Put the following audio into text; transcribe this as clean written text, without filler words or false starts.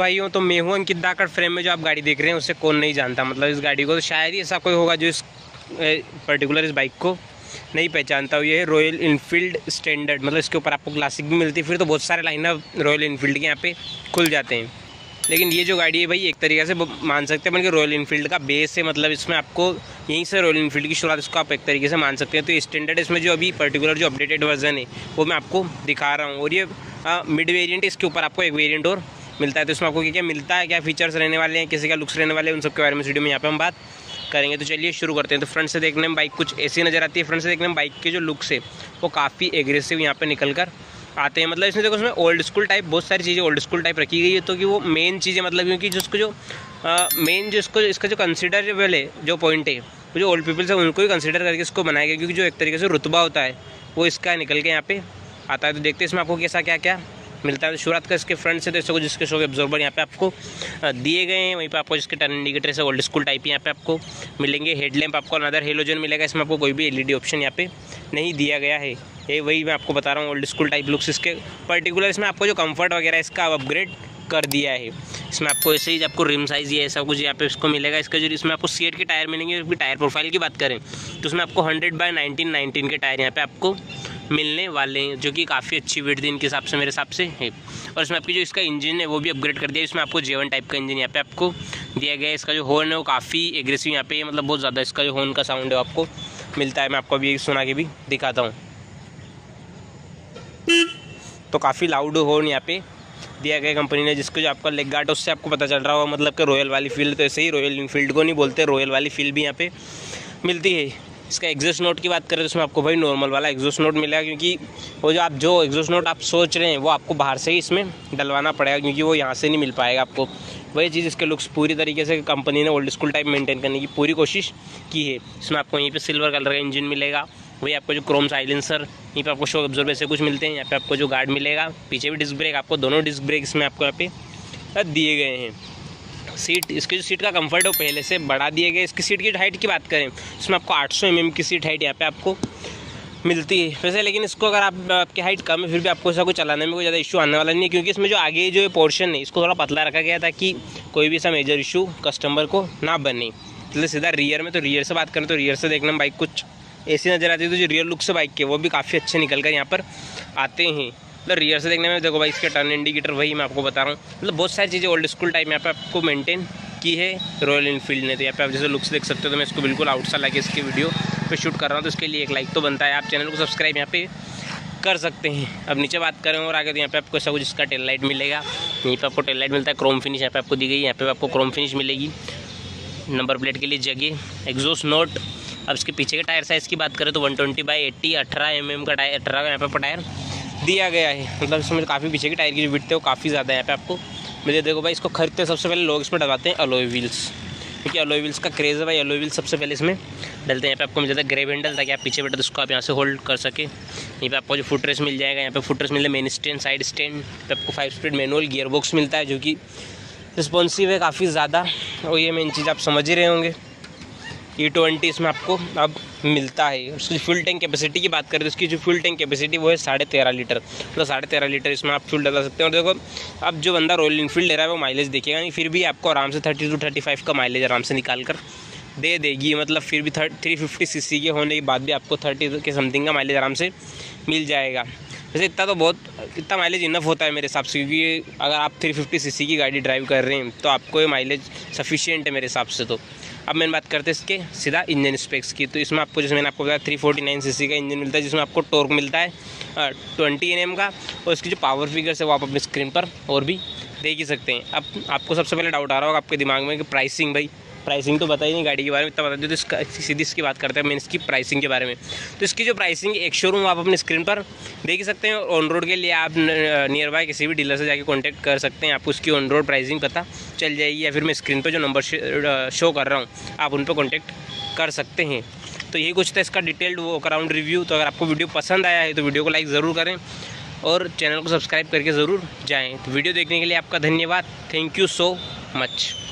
भाइयों, तो मैं हूँ अंकित धाकड़। फ्रेम में जो आप गाड़ी देख रहे हैं उसे कौन नहीं जानता, मतलब इस गाड़ी को तो शायद ही ऐसा कोई होगा जो इस पर्टिकुलर इस बाइक को नहीं पहचानता हो। ये है रॉयल इनफील्ड स्टैंडर्ड, मतलब इसके ऊपर आपको क्लासिक भी मिलती है, फिर तो बहुत सारे लाइनअप रॉयल इनफील्ड के यहाँ पे खुल जाते हैं। लेकिन ये जो गाड़ी है भाई, एक तरीके से मान सकते हैं बल्कि रॉयल इनफील्ड का बेस है, मतलब इसमें आपको यहीं से रॉयल इनफील्ड की शुरुआत, इसको आप एक तरीके से मान सकते हैं। तो स्टैंडर्ड इसमें जो अभी पर्टिकुलर जो अपडेटेड वर्जन है वो मैं आपको दिखा रहा हूँ। और ये मिड वेरिएंट, इसके ऊपर आपको एक वेरिएंट और मिलता है। तो इसमें आपको क्या क्या मिलता है, क्या फीचर्स रहने वाले हैं, किसी का लुक्स रहने वाले हैं, उन सब के बारे में वीडियो में यहाँ पे हम बात करेंगे। तो चलिए शुरू करते हैं। तो फ्रंट से देखने में बाइक कुछ ऐसी नज़र आती है। फ्रंट से देखने में बाइक के जो लुक्स है वो काफ़ी एग्रेसिव यहाँ पे निकल कर आते हैं। मतलब इसमें देखो, उसमें ओल्ड स्कूल टाइप बहुत सारी चीज़ें ओल्ड स्कूल टाइप रखी गई है, तो कि वो मेन चीज़ें, मतलब क्योंकि जिसको जो मेन जो इसको इसका जो कंसिडरेबल है जो पॉइंट है, जो ओल्ड पीपल्स है उनको ही कंसिडर करके इसको बनाया गया, क्योंकि जो एक तरीके से रुतबा होता है वो इसका निकल के यहाँ पे आता है। तो देखते हैं इसमें आपको कैसा क्या क्या मिलता है। तो शुरुआत का इसके फ्रंट से, तो इसको जिसके शॉक एब्जॉर्बर यहाँ पे आपको दिए गए हैं, वहीं पे आपको जिसके टर्न इंडिकेटर से ओल्ड स्कूल टाइप यहाँ पे आपको मिलेंगे। हेडलैम्प आपको अनदर हेलोजन मिलेगा, इसमें आपको कोई भी एलईडी ऑप्शन यहाँ पे नहीं दिया गया है। ये वही मैं आपको बता रहा हूँ, ओल्ड स्कूल टाइप लुक्स इसके पर्टिकुलर। इसमें आपको जो कम्फर्ट वगैरह इसका अपग्रेड कर दिया है। इसमें आपको ऐसे ही आपको रिम साइज़ ये ऐसा कुछ यहाँ पे इसको मिलेगा। इसका जो इसमें आपको सीएट के टायर मिलेंगे। उसकी टायर प्रोफाइल की बात करें तो उसमें आपको 100/19/19 के टायर यहाँ पे आपको मिलने वाले हैं, जो कि काफ़ी अच्छी वेट दी इनके हिसाब से, मेरे हिसाब से है। और इसमें आपकी जो इसका इंजन है वो भी अपग्रेड कर दिया है। इसमें आपको J1 टाइप का इंजन यहाँ पे आपको दिया गया है। इसका जो हॉर्न है वो काफ़ी एग्रेसिव यहाँ पे, मतलब बहुत ज़्यादा इसका जो हॉर्न का साउंड है वो आपको मिलता है। मैं आपको अभी सुना के भी दिखाता हूँ। तो काफ़ी लाउड हॉर्न यहाँ पे दिया गया कंपनी ने, जिसको जो आपका लेग गार्ड उससे आपको पता चल रहा हो, मतलब कि रॉयल वाली फील्ड। तो ऐसे ही रॉयल इनफील्ड को नहीं बोलते, रॉयल वाली फील्ड भी यहाँ पे मिलती है। इसका एग्जॉस्ट नोट की बात करें तो इसमें आपको भाई नॉर्मल वाला एग्जॉस्ट नोट मिलेगा, क्योंकि वो जो आप एग्जॉस्ट नोट आप सोच रहे हैं वो आपको बाहर से ही इसमें डलवाना पड़ेगा, क्योंकि वो यहाँ से नहीं मिल पाएगा आपको। वही चीज़ इसके लुक्स पूरी तरीके से कंपनी ने ओल्ड स्कूल टाइप मेंटेन करने की पूरी कोशिश की है। इसमें आपको यहीं पर सिल्वर कलर का इंजन मिलेगा, वही आपको जो क्रोम साइलेंसर, यहीं पर आपको शॉक ऑब्जर्वर से कुछ मिलते हैं। यहाँ पे आपको जो गार्ड मिलेगा, पीछे भी डिस्क ब्रेक, आपको दोनों डिस्क ब्रेक इसमें आपको यहाँ पे दिए गए हैं। सीट, इसकी जो सीट का कंफर्ट है पहले से बढ़ा दिए गए। इसकी सीट की हाइट की बात करें इसमें आपको 800 mm की सीट हाइट यहाँ पे आपको मिलती है वैसे। लेकिन इसको अगर आपकी हाइट कम है फिर भी आपको इसको चलाने में कोई ज़्यादा इशू आने वाला नहीं है, क्योंकि इसमें जो आगे जो पोर्शन है इसको थोड़ा पतला रखा गया था कि कोई भी ऐसा मेजर इशू कस्टमर को ना बने। इसलिए सीधा रियर में, तो रियर से बात करें तो रियर से देखने में बाइक कुछ ऐसी नज़र आती है। तो जो रियर लुक से बाइक के वो भी काफ़ी अच्छे निकल कर यहाँ पर आते हैं। मतलब रियर से देखने में देखो भाई, इसके टर्न इंडिकेटर वही मैं आपको बता रहा हूँ, मतलब बहुत सारी चीज़ें ओल्ड स्कूल टाइप यहाँ पे आपको मेंटेन की है रॉयल इनफील्ड ने। तो यहाँ पे आप जैसे लुक्स देख सकते हो, तो मैं इसको बिल्कुल आउटसाइड लाके इसकी वीडियो पे शूट कर रहा हूँ, तो इसके लिए एक लाइक तो बनता है। आप चैनल को सब्सक्राइब यहाँ पे कर सकते हैं। अब नीचे बात करें और आगे, तो यहाँ पे आपको ऐसा कुछ इसका टेल लाइट मिलेगा, यहीं पर आपको टेल लाइट मिलता है। क्रोम फिनिश यहाँ पे आपको दी गई, यहाँ पे आपको क्रोम फिनिश मिलेगी। नंबर प्लेट के लिए जगह, एग्जॉस्ट नोट। अब इसके पीछे के टायर साइज़ की बात करें तो 120/80 18 mm का टायर, 18 यहाँ पर टायर दिया गया है। मतलब इसमें काफ़ी पीछे के टायर की जो विड्थ है वो काफ़ी ज़्यादा यहाँ पे आपको मिले। देखो भाई, इसको खरीदते सबसे पहले लोग इसमें डलवाते हैं अलॉय व्हील्स, क्योंकि अलॉय व्हील्स का क्रेज़ है भाई। अलॉय व्हील्स सबसे पहले इसमें डलते हैं। यहाँ पे आपको मिल जाता है ग्रेव हैंडल, ताकि आप पीछे बैठे तो उसको आप यहाँ से होल्ड कर सके। यहाँ पे आपको जो फुटरेस्ट मिल जाएगा, यहाँ पे फुटरेस्ट मिले, मेन स्टैंड, साइड स्टैंड पे आपको 5 स्पीड मैनुअल गियर बॉक्स मिलता है, जो कि रिस्पॉन्सिव है काफ़ी ज़्यादा। और ये मेन चीज़ आप समझ ही रहे होंगे। E20 इसमें आपको अब मिलता है। उसकी फ्यूल टैंक कैपेसिटी की बात करें तो उसकी जो फ्यूल टैंक कैपेसिटी वो है 13.5 लीटर, मतलब 13.5 लीटर इसमें आप फ्यूल डला सकते हैं। और देखो, अब जो बंदा रॉयल इनफील्ड ले रहा है वो माइलेज देखेगा नहीं, फिर भी आपको आराम से 32-35 का माइलेज आराम से निकाल कर दे देगी। मतलब फिर भी 350 सीसी के होने के बाद भी आपको 30 के समथिंग का माइलेज आराम से मिल जाएगा। वैसे इतना तो बहुत, इतना माइलेज इनफ होता है मेरे हिसाब से, क्योंकि अगर आप 350 सीसी की गाड़ी ड्राइव कर रहे हैं तो आपको ये माइलेज सफिशियंट है मेरे हिसाब से। तो अब मैंने बात करते हैं इसके सीधा इंजन स्पेक्स की। तो इसमें आपको, जैसे मैंने आपको बताया, 349 सीसी का इंजन मिलता है, जिसमें आपको टॉर्क मिलता है 20 Nm का। और इसकी जो पावर फिगर्स है वो आप अपनी स्क्रीन पर और भी देख ही सकते हैं। अब आपको सबसे पहले डाउट आ रहा होगा आपके दिमाग में कि प्राइसिंग, भाई प्राइसिंग तो बताइए नहीं गाड़ी के बारे में, इतना बता दें तो इसका सीधी इसकी बात करते हैं। मैंने इसकी प्राइसिंग के बारे में, तो इसकी जो प्राइसिंग एक शोरूम आप अपनी स्क्रीन पर देख ही सकते हैं। और ऑन रोड के लिए आप नियर बाय किसी भी डीलर से जाके कॉन्टैक्ट कर सकते हैं, आपको उसकी ऑन रोड प्राइसिंग पता चल जाएगी, या फिर मैं स्क्रीन पर जो नंबर शो कर रहा हूँ आप उन पर कॉन्टैक्ट कर सकते हैं। तो यही कुछ था इसका डिटेल्ड वो अराउंड रिव्यू। तो अगर आपको वीडियो पसंद आया है तो वीडियो को लाइक ज़रूर करें और चैनल को सब्सक्राइब करके ज़रूर जाएँ। तो वीडियो देखने के लिए आपका धन्यवाद, थैंक यू सो मच।